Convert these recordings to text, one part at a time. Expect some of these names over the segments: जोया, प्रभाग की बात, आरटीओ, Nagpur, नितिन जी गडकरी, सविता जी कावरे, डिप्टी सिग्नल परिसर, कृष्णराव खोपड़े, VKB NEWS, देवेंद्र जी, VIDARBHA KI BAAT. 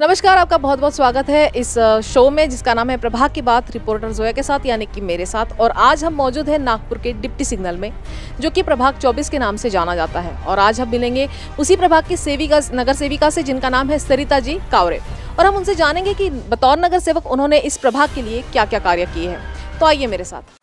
नमस्कार, आपका बहुत बहुत स्वागत है इस शो में जिसका नाम है प्रभा की बात, रिपोर्टर जोया के साथ यानी कि मेरे साथ। और आज हम मौजूद हैं नागपुर के डिप्टी सिग्नल में, जो कि प्रभाग 24 के नाम से जाना जाता है। और आज हम मिलेंगे उसी प्रभाग की सेविका, नगर सेविका से, जिनका नाम है सविता जी कावरे। और हम उनसे जानेंगे कि बतौर नगर सेवक उन्होंने इस प्रभाग के लिए क्या क्या कार्य किए हैं। तो आइए मेरे साथ।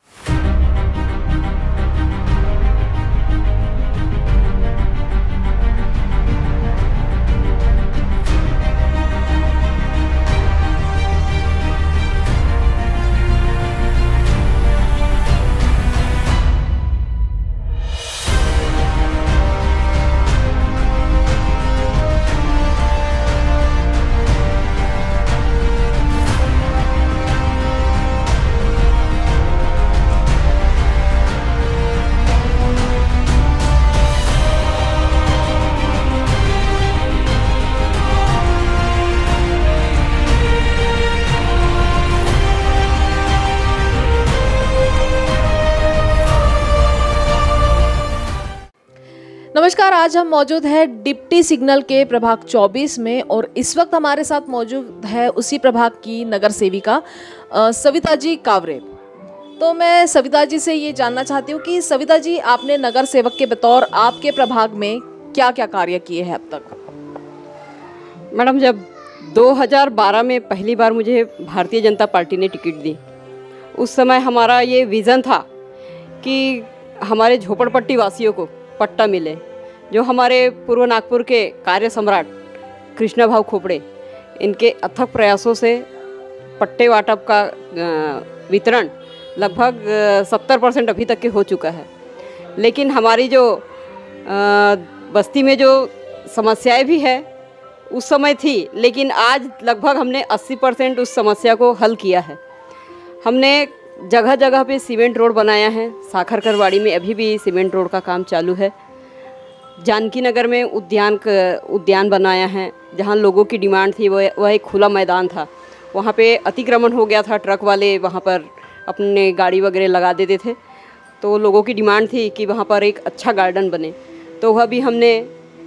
नमस्कार, आज हम मौजूद हैं डिप्टी सिग्नल के प्रभाग 24 में और इस वक्त हमारे साथ मौजूद है उसी प्रभाग की नगर सेविका सविता जी कावरे। तो मैं सविता जी से ये जानना चाहती हूँ कि सविता जी, आपने नगर सेवक के बतौर आपके प्रभाग में क्या क्या कार्य किए हैं अब तक? मैडम, जब 2012 में पहली बार मुझे भारतीय जनता पार्टी ने टिकट दी, उस समय हमारा ये विज़न था कि हमारे झोपड़पट्टी वासियों को पट्टा मिले। जो हमारे पूर्व नागपुर के कार्य सम्राट कृष्णराव खोपड़े, इनके अथक प्रयासों से पट्टे वाटप का वितरण लगभग 70% अभी तक के हो चुका है। लेकिन हमारी जो बस्ती में जो समस्याएं भी है उस समय थी, लेकिन आज लगभग हमने 80% उस समस्या को हल किया है। हमने जगह जगह पे सीमेंट रोड बनाया है। साखरकरवाड़ी में अभी भी सीमेंट रोड का काम चालू है। जानकी नगर में उद्यान बनाया है, जहाँ लोगों की डिमांड थी। वह एक खुला मैदान था, वहाँ पे अतिक्रमण हो गया था। ट्रक वाले वहाँ पर अपने गाड़ी वगैरह लगा देते थे, तो लोगों की डिमांड थी कि वहाँ पर एक अच्छा गार्डन बने, तो वह भी हमने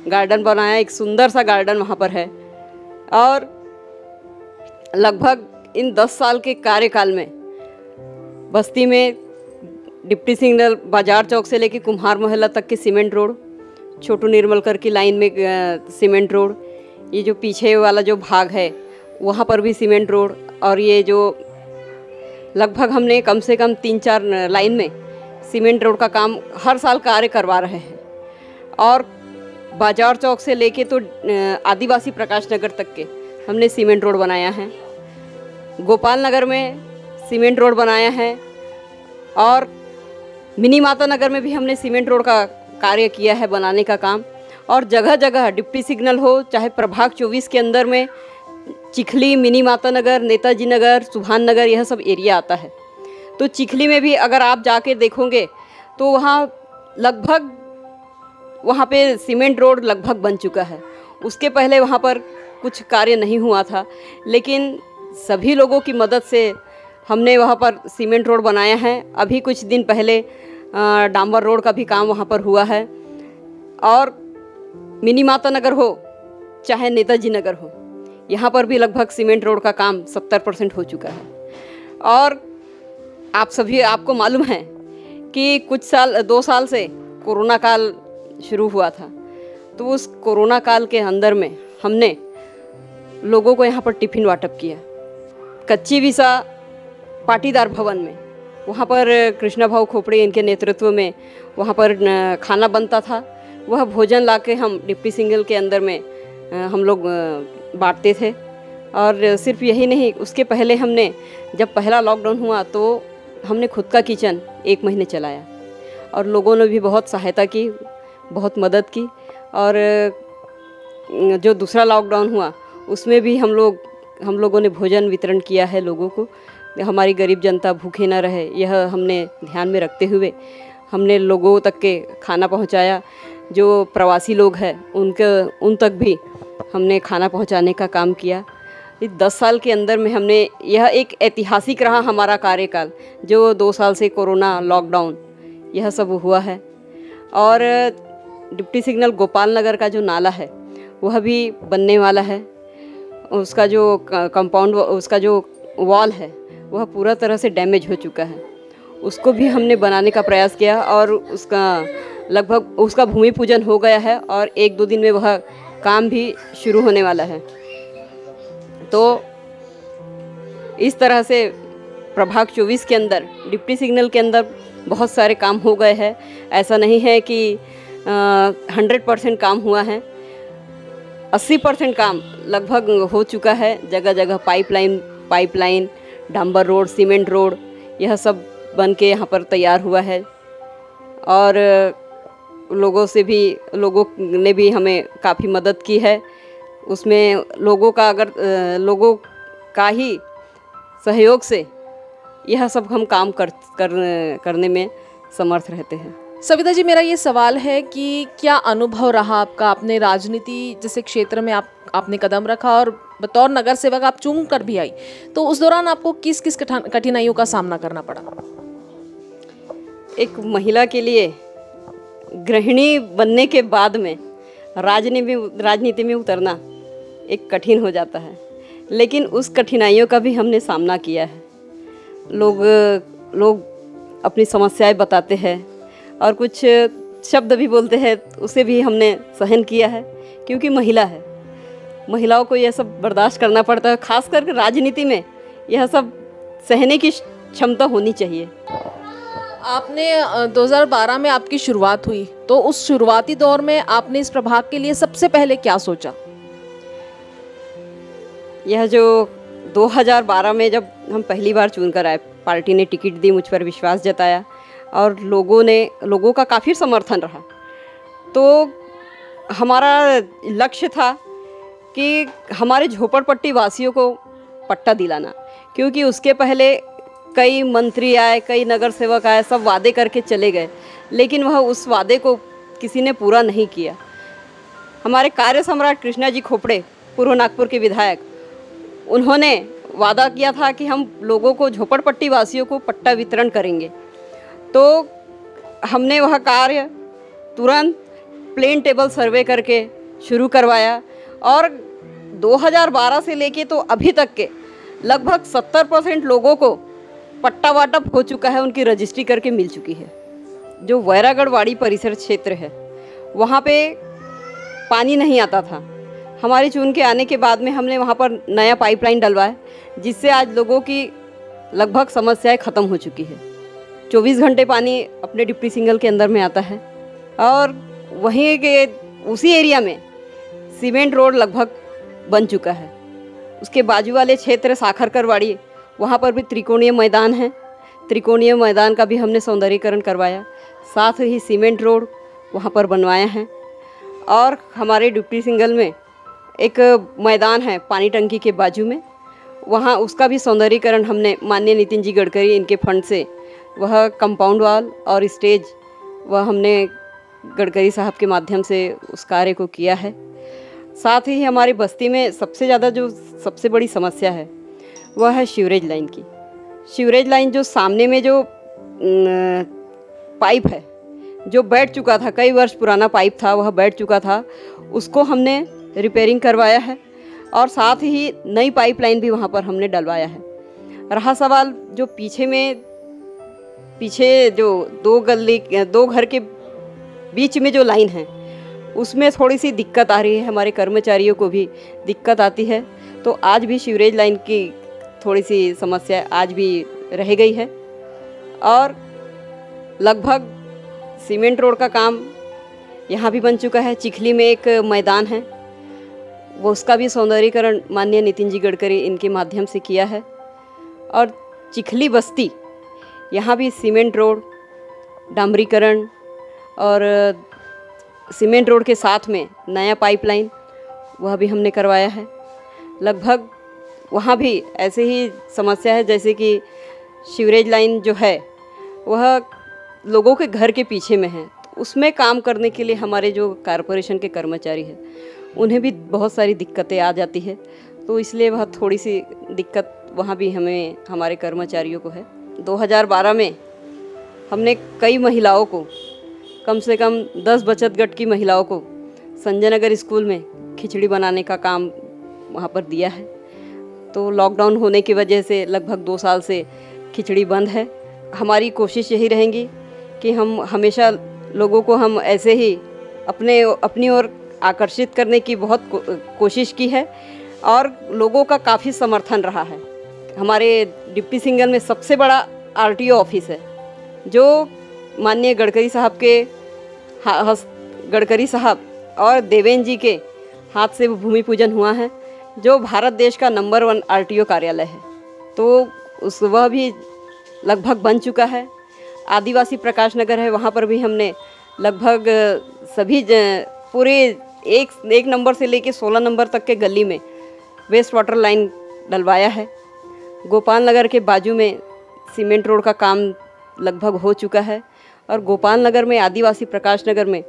गार्डन बनाया। एक सुंदर सा गार्डन वहाँ पर है। और लगभग इन 10 साल के कार्यकाल में बस्ती में डिप्टी सिग्नल बाजार चौक से लेकर कुम्हार मोहल्ला तक के सीमेंट रोड, छोटू निर्मलकर की लाइन में सीमेंट रोड, ये जो पीछे वाला जो भाग है वहाँ पर भी सीमेंट रोड, और ये जो लगभग हमने कम से कम 3-4 लाइन में सीमेंट रोड का काम हर साल कार्य करवा रहे हैं। और बाजार चौक से लेके तो आदिवासी प्रकाश नगर तक के हमने सीमेंट रोड बनाया है। गोपाल नगर में सीमेंट रोड बनाया है और मिनी माता नगर में भी हमने सीमेंट रोड का कार्य किया है, बनाने का काम। और जगह जगह डिप्टी सिग्नल हो चाहे प्रभाग 24 के अंदर में चिखली, मिनी माता नगर, नेताजी नगर, सुभान नगर, यह सब एरिया आता है। तो चिखली में भी अगर आप जाके देखोगे तो वहाँ पे सीमेंट रोड लगभग बन चुका है। उसके पहले वहाँ पर कुछ कार्य नहीं हुआ था, लेकिन सभी लोगों की मदद से हमने वहाँ पर सीमेंट रोड बनाया है। अभी कुछ दिन पहले डांबर रोड का भी काम वहाँ पर हुआ है। और मिनी माता नगर हो चाहे नेताजी नगर हो, यहाँ पर भी लगभग सीमेंट रोड का काम 70% हो चुका है। और आपको मालूम है कि 2 साल से कोरोना काल शुरू हुआ था, तो उस कोरोना काल के अंदर में हमने लोगों को यहाँ पर टिफ़िन वाटप किया। कच्ची विसा पाटीदार भवन में, वहाँ पर कृष्णराव खोपड़े इनके नेतृत्व में वहाँ पर खाना बनता था। वह भोजन लाके हम डिप्टी सिग्नल के अंदर में हम लोग बांटते थे। और सिर्फ यही नहीं, उसके पहले हमने जब पहला लॉकडाउन हुआ तो हमने खुद का किचन 1 महीने चलाया, और लोगों ने भी बहुत सहायता की, बहुत मदद की। और जो दूसरा लॉकडाउन हुआ उसमें भी हम लोगों ने भोजन वितरण किया है लोगों को। हमारी गरीब जनता भूखे ना रहे, यह हमने ध्यान में रखते हुए हमने लोगों तक के खाना पहुंचाया। जो प्रवासी लोग हैं उन तक भी हमने खाना पहुंचाने का काम किया। इस 10 साल के अंदर में हमने, यह एक ऐतिहासिक रहा हमारा कार्यकाल, जो 2 साल से कोरोना लॉकडाउन यह सब हुआ है। और डिप्टी सिग्नल गोपाल नगर का जो नाला है वह भी बनने वाला है। उसका जो कंपाउंड, उसका जो वॉल है वह पूरा तरह से डैमेज हो चुका है। उसको भी हमने बनाने का प्रयास किया और उसका लगभग उसका भूमि पूजन हो गया है और एक दो दिन में वह काम भी शुरू होने वाला है। तो इस तरह से प्रभाग 24 के अंदर, डिप्टी सिग्नल के अंदर बहुत सारे काम हो गए हैं। ऐसा नहीं है कि 100% काम हुआ है, 80% काम लगभग हो चुका है। जगह जगह पाइपलाइन, डांबर रोड, सीमेंट रोड, यह सब बन के यहाँ पर तैयार हुआ है। और लोगों ने भी हमें काफ़ी मदद की है। उसमें लोगों का ही सहयोग से यह सब हम काम करने में समर्थ रहते हैं। सविता जी, मेरा ये सवाल है कि क्या अनुभव रहा आपका? आपने राजनीति जैसे क्षेत्र में आपने कदम रखा और बतौर नगर सेवक आप चुन कर भी आई, तो उस दौरान आपको किस किस कठिनाइयों का सामना करना पड़ा? एक महिला के लिए गृहिणी बनने के बाद में राजनीति में उतरना एक कठिन हो जाता है, लेकिन उस कठिनाइयों का भी हमने सामना किया है। लोग अपनी समस्याएं बताते हैं और कुछ शब्द भी बोलते हैं, उसे भी हमने सहन किया है, क्योंकि महिला है। महिलाओं को यह सब बर्दाश्त करना पड़ता है, खास करके राजनीति में यह सब सहने की क्षमता होनी चाहिए। आपने 2012 में आपकी शुरुआत हुई, तो उस शुरुआती दौर में आपने इस प्रभाग के लिए सबसे पहले क्या सोचा? यह जो 2012 में जब हम पहली बार चुनकर आए, पार्टी ने टिकट दी, मुझ पर विश्वास जताया और लोगों का काफ़ी समर्थन रहा। तो हमारा लक्ष्य था कि हमारे झोपड़पट्टी वासियों को पट्टा दिलाना, क्योंकि उसके पहले कई मंत्री आए, कई नगर सेवक आए, सब वादे करके चले गए, लेकिन वह उस वादे को किसी ने पूरा नहीं किया। हमारे कार्य सम्राट कृष्णराव जी खोपड़े, पूर्व नागपुर के विधायक, उन्होंने वादा किया था कि हम लोगों को, झोपड़पट्टी वासियों को पट्टा वितरण करेंगे। तो हमने वह कार्य तुरंत प्लेन टेबल सर्वे करके शुरू करवाया और 2012 से लेके तो अभी तक के लगभग 70% लोगों को पट्टा वाटप हो चुका है, उनकी रजिस्ट्री करके मिल चुकी है। जो वैरागढ़ वाड़ी परिसर क्षेत्र है, वहाँ पे पानी नहीं आता था। हमारे चुन के आने के बाद में हमने वहाँ पर नया पाइपलाइन डलवाया, जिससे आज लोगों की लगभग समस्याएं ख़त्म हो चुकी है। 24 घंटे पानी अपने डिप्टी सिग्नल के अंदर में आता है। और वहीं के उसी एरिया में सीमेंट रोड लगभग बन चुका है। उसके बाजू वाले क्षेत्र साखरकरवाड़ी, वहाँ पर भी त्रिकोणीय मैदान है, त्रिकोणीय मैदान का भी हमने सौंदर्यीकरण करवाया, साथ ही सीमेंट रोड वहाँ पर बनवाया है। और हमारे डिप्टी सिग्नल में एक मैदान है पानी टंकी के बाजू में, वहाँ उसका भी सौंदर्यीकरण हमने माननीय नितिन जी गडकरी इनके फंड से वह कंपाउंड वॉल और स्टेज वह हमने गडकरी साहब के माध्यम से उस कार्य को किया है। साथ ही हमारी बस्ती में सबसे ज़्यादा जो सबसे बड़ी समस्या है वह है सीवरेज लाइन की। सीवरेज लाइन जो सामने में जो पाइप है, जो बैठ चुका था, कई वर्ष पुराना पाइप था, वह बैठ चुका था, उसको हमने रिपेयरिंग करवाया है और साथ ही नई पाइपलाइन भी वहाँ पर हमने डलवाया है। रहा सवाल जो पीछे जो दो घर के बीच में जो लाइन है, उसमें थोड़ी सी दिक्कत आ रही है, हमारे कर्मचारियों को भी दिक्कत आती है। तो आज भी सीवरेज लाइन की थोड़ी सी समस्या आज भी रह गई है। और लगभग सीमेंट रोड का काम यहाँ भी बन चुका है। चिखली में एक मैदान है, वो उसका भी सौंदर्यीकरण माननीय नितिन जी गडकरी इनके माध्यम से किया है। और चिखली बस्ती, यहाँ भी सीमेंट रोड, डामरीकरण और सीमेंट रोड के साथ में नया पाइपलाइन वह भी हमने करवाया है। लगभग वहाँ भी ऐसे ही समस्या है, जैसे कि सीवरेज लाइन जो है वह लोगों के घर के पीछे में है। उसमें काम करने के लिए हमारे जो कॉरपोरेशन के कर्मचारी हैं, उन्हें भी बहुत सारी दिक्कतें आ जाती है। तो इसलिए वह थोड़ी सी दिक्कत वहाँ भी हमें, हमारे कर्मचारियों को है। 2012 में हमने कई महिलाओं को, कम से कम 10 बचत गट की महिलाओं को संजय नगर स्कूल में खिचड़ी बनाने का काम वहाँ पर दिया है। तो लॉकडाउन होने की वजह से लगभग 2 साल से खिचड़ी बंद है। हमारी कोशिश यही रहेंगी कि हम हमेशा लोगों को हम ऐसे ही अपनी ओर आकर्षित करने की बहुत कोशिश की है और लोगों का काफ़ी समर्थन रहा है। हमारे डिप्टी सिंगल में सबसे बड़ा आरटीओ ऑफिस है जो माननीय गडकरी साहब के गडकरी साहब और देवेंद्र जी के हाथ से भूमि पूजन हुआ है, जो भारत देश का नंबर 1 आरटीओ कार्यालय है। तो वह भी लगभग बन चुका है। आदिवासी प्रकाश नगर है, वहाँ पर भी हमने लगभग सभी पूरे एक नंबर से लेकर 16 नंबर तक के गली में वेस्ट वाटर लाइन डलवाया है। गोपाल नगर के बाजू में सीमेंट रोड का काम लगभग हो चुका है और गोपाल नगर में आदिवासी प्रकाश नगर में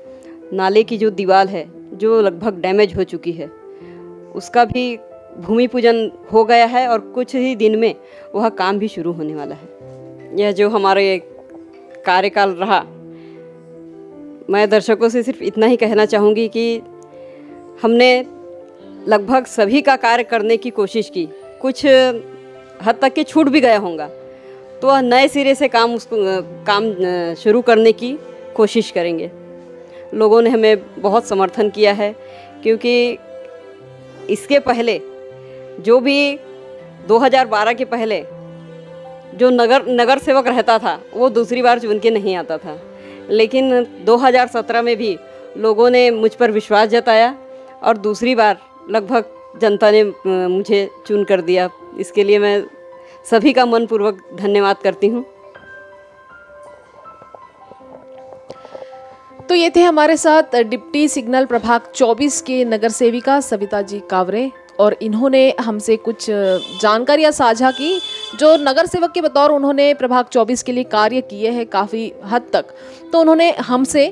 नाले की जो दीवार है जो लगभग डैमेज हो चुकी है उसका भी भूमि पूजन हो गया है और कुछ ही दिन में वह काम भी शुरू होने वाला है। यह जो हमारे कार्यकाल रहा, मैं दर्शकों से सिर्फ इतना ही कहना चाहूँगी कि हमने लगभग सभी का कार्य करने की कोशिश की, कुछ हद तक के छूट भी गया होगा तो वह नए सिरे से काम शुरू करने की कोशिश करेंगे। लोगों ने हमें बहुत समर्थन किया है क्योंकि इसके पहले जो भी 2012 के पहले जो नगर सेवक रहता था वो दूसरी बार चुन के नहीं आता था, लेकिन 2017 में भी लोगों ने मुझ पर विश्वास जताया और दूसरी बार लगभग जनता ने मुझे चुन कर दिया। इसके लिए मैं सभी का मनपूर्वक धन्यवाद करती हूँ। तो ये थे हमारे साथ डिप्टी सिग्नल प्रभाग 24 के नगर सेविका सविता जी कावरे और इन्होंने हमसे कुछ जानकारियाँ साझा की जो नगर सेवक के बतौर उन्होंने प्रभाग 24 के लिए कार्य किए हैं काफ़ी हद तक। तो उन्होंने हमसे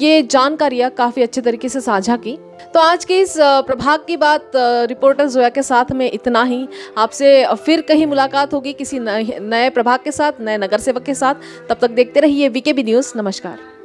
ये जानकारियाँ काफ़ी अच्छे तरीके से साझा की। तो आज के इस प्रभाग की बात रिपोर्टर जोया के साथ में इतना ही। आपसे फिर कहीं मुलाकात होगी किसी नए प्रभाग के साथ, नए नगर सेवक के साथ। तब तक देखते रहिए VKB न्यूज़। नमस्कार।